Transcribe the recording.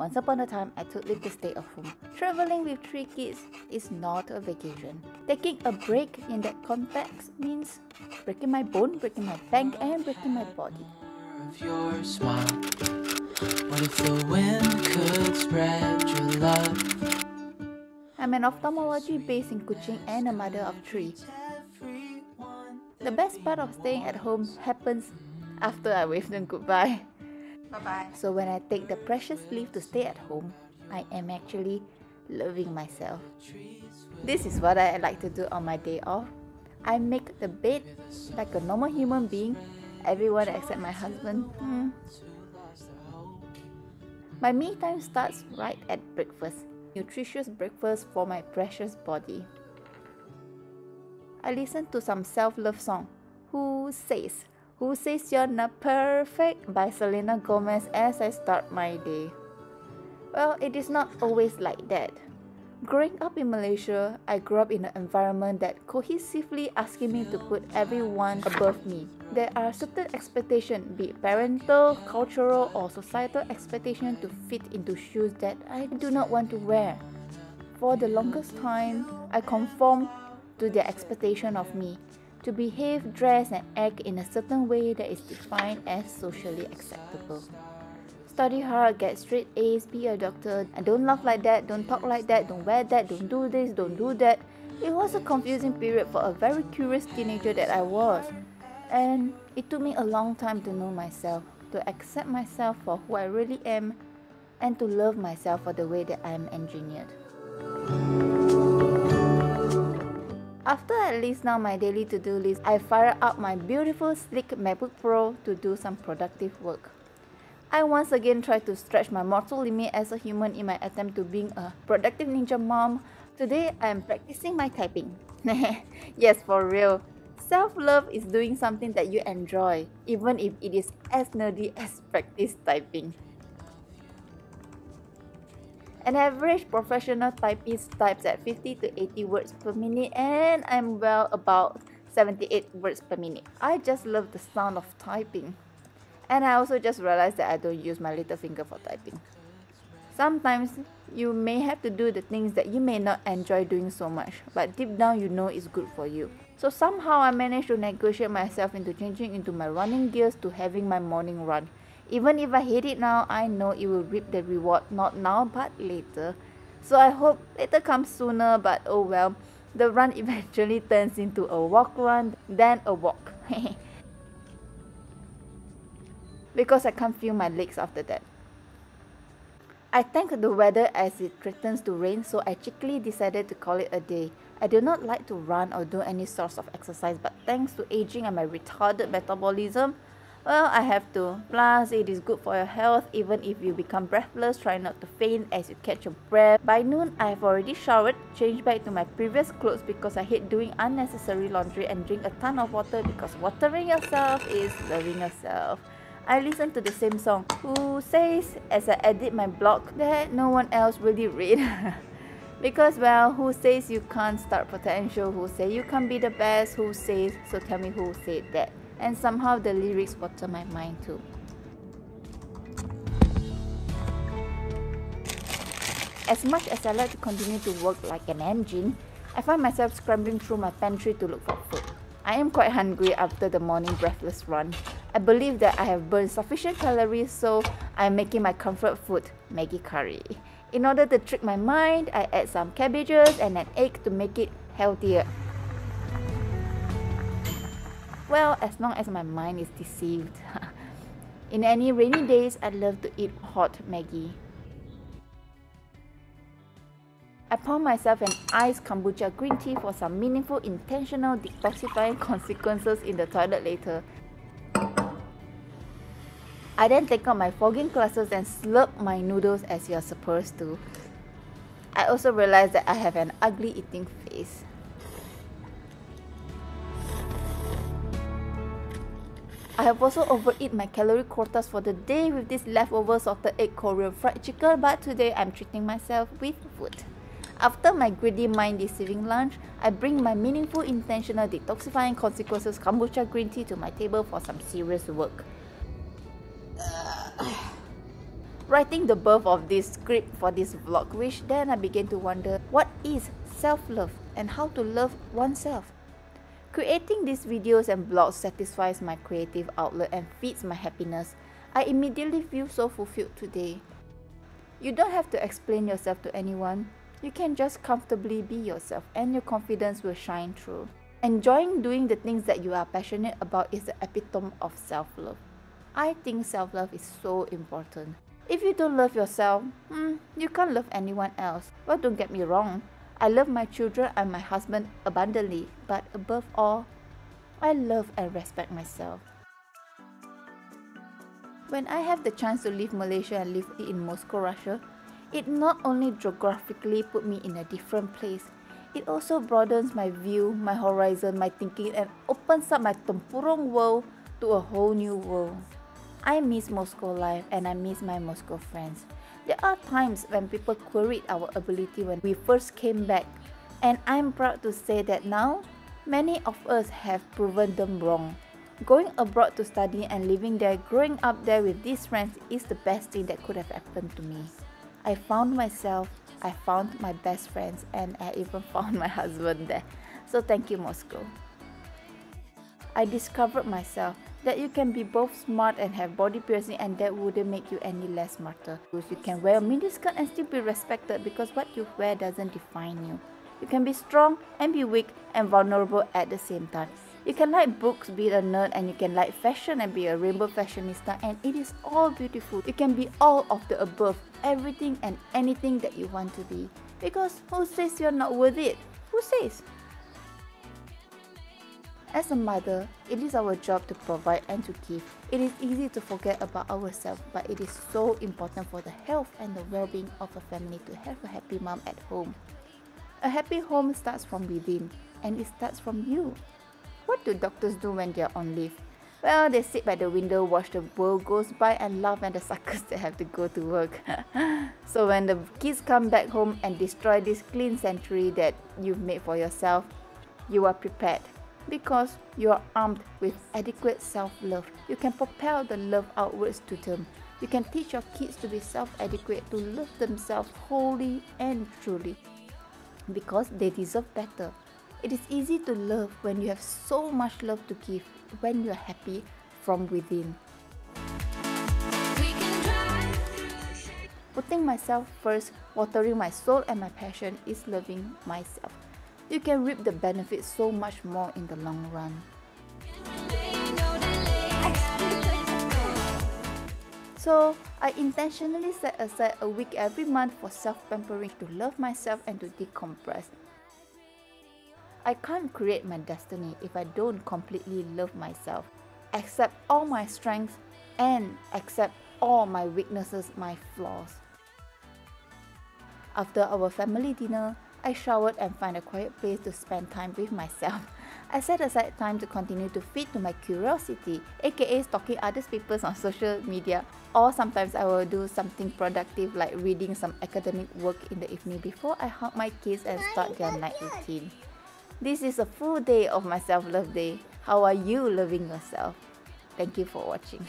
Once upon a time, I took leave to stay at home. Traveling with 3 kids is not a vacation. Taking a break in that context means breaking my bone, breaking my bank, and breaking my body. Your smile. What if the wind could spread your love? I'm an ophthalmologist based in Kuching and a mother of 3. The best part of staying at home happens after I wave them goodbye. Bye-bye. So when I take the precious leave to stay at home, I am actually loving myself. This is what I like to do on my day off. I make the bed like a normal human being. Everyone except my husband. My me time starts right at breakfast. Nutritious breakfast for my precious body. I listen to some self-love song. Who says you're not perfect by Selena Gomez as I start my day. Well, it is not always like that. Growing up in Malaysia, I grew up in an environment that cohesively asking me to put everyone above me. There are certain expectations, be it parental, cultural, or societal expectations to fit into shoes that I do not want to wear. For the longest time, I conformed to their expectation of me, to behave, dress, and act in a certain way that is defined as socially acceptable. Study hard, get straight A's, be a doctor, and don't laugh like that, don't talk like that, don't wear that, don't do this, don't do that. It was a confusing period for a very curious teenager that I was. And it took me a long time to know myself, to accept myself for who I really am, and to love myself for the way that I am engineered. After I list down my daily to-do list, I fire up my beautiful sleek MacBook Pro to do some productive work. I once again try to stretch my mortal limit as a human in my attempt to being a productive ninja mom. Today, I am practicing my typing. Yes, for real. Self-love is doing something that you enjoy, even if it is as nerdy as practice typing. An average professional typist types at 50 to 80 words per minute, and I'm well about 78 words per minute. I just love the sound of typing. And I also just realized that I don't use my little finger for typing. Sometimes you may have to do the things that you may not enjoy doing so much, but deep down you know it's good for you. So somehow I managed to negotiate myself into changing into my running gears to having my morning run. Even if I hate it now, I know it will reap the reward, not now but later. So I hope later comes sooner, but oh well, the run eventually turns into a walk run, then a walk. Because I can't feel my legs after that. I thank the weather as it threatens to rain, so I cheekily decided to call it a day. I do not like to run or do any sorts of exercise, but thanks to aging and my retarded metabolism, well, I have to. Plus, it is good for your health, even if you become breathless, try not to faint as you catch your breath. By noon, I have already showered, changed back to my previous clothes because I hate doing unnecessary laundry, and drink a ton of water because watering yourself is loving yourself. I listen to the same song, Who Says, as I edit my blog that no one else really read. Because, well, who says you can't start potential, who say you can't be the best, who says, so tell me who said that. And somehow the lyrics water my mind too. As much as I like to continue to work like an engine, I find myself scrambling through my pantry to look for food. I am quite hungry after the morning breathless run. I believe that I have burned sufficient calories, so I'm making my comfort food, Maggi Curry. In order to trick my mind, I add some cabbages and an egg to make it healthier. Well, as long as my mind is deceived. In any rainy days, I love to eat hot Maggi. I pour myself an iced kombucha green tea for some meaningful, intentional, detoxifying consequences in the toilet later. I then take out my fogging glasses and slurp my noodles as you are supposed to. I also realized that I have an ugly eating face. I have also overeaten my calorie quotas for the day with this leftover salted egg Korean fried chicken, but today I'm treating myself with food. After my greedy mind-deceiving lunch, I bring my meaningful, intentional, detoxifying consequences kombucha green tea to my table for some serious work. writing the birth of this script for this vlog, which then I began to wonder what is self-love and how to love oneself. Creating these videos and blogs satisfies my creative outlet and feeds my happiness. I immediately feel so fulfilled today. You don't have to explain yourself to anyone. You can just comfortably be yourself and your confidence will shine through. Enjoying doing the things that you are passionate about is the epitome of self-love. I think self-love is so important. If you don't love yourself, you can't love anyone else. Well, don't get me wrong. I love my children and my husband abundantly, but above all, I love and respect myself. When I have the chance to leave Malaysia and live in Moscow, Russia, it not only geographically put me in a different place, it also broadens my view, my horizon, my thinking, and opens up my tempurung world to a whole new world. I miss Moscow life and I miss my Moscow friends. There are times when people queried our ability when we first came back, and I'm proud to say that now, many of us have proven them wrong. Going abroad to study and living there, growing up there with these friends is the best thing that could have happened to me. I found myself, I found my best friends, and I even found my husband there. So thank you, Moscow. I discovered myself that you can be both smart and have body piercing, and that wouldn't make you any less smarter. You can wear a miniskirt and still be respected because what you wear doesn't define you. You can be strong and be weak and vulnerable at the same time. You can like books, be a nerd, and you can like fashion and be a rainbow fashionista, and it is all beautiful. You can be all of the above, everything and anything that you want to be. Because who says you're not worth it? Who says? As a mother, it is our job to provide and to give. It is easy to forget about ourselves, but it is so important for the health and the well-being of a family to have a happy mom at home. A happy home starts from within, and it starts from you. What do doctors do when they are on leave? Well, they sit by the window, watch the world goes by, and laugh at the suckers that have to go to work. So when the kids come back home and destroy this clean sanctuary that you've made for yourself, you are prepared. Because you are armed with adequate self-love, you can propel the love outwards to them. You can teach your kids to be self-adequate, to love themselves wholly and truly, because they deserve better. It is easy to love when you have so much love to give, when you are happy from within. Putting myself first, watering my soul and my passion is loving myself. You can reap the benefits so much more in the long run. So, I intentionally set aside a week every month for self-pampering, to love myself and to decompress. I can't create my destiny if I don't completely love myself, accept all my strengths, and accept all my weaknesses, my flaws. After our family dinner, I showered and found a quiet place to spend time with myself. I set aside time to continue to feed to my curiosity, aka stalking other people's on social media, or sometimes I will do something productive like reading some academic work in the evening before I hug my kids and start their night routine. This is a full day of my self-love day. How are you loving yourself? Thank you for watching.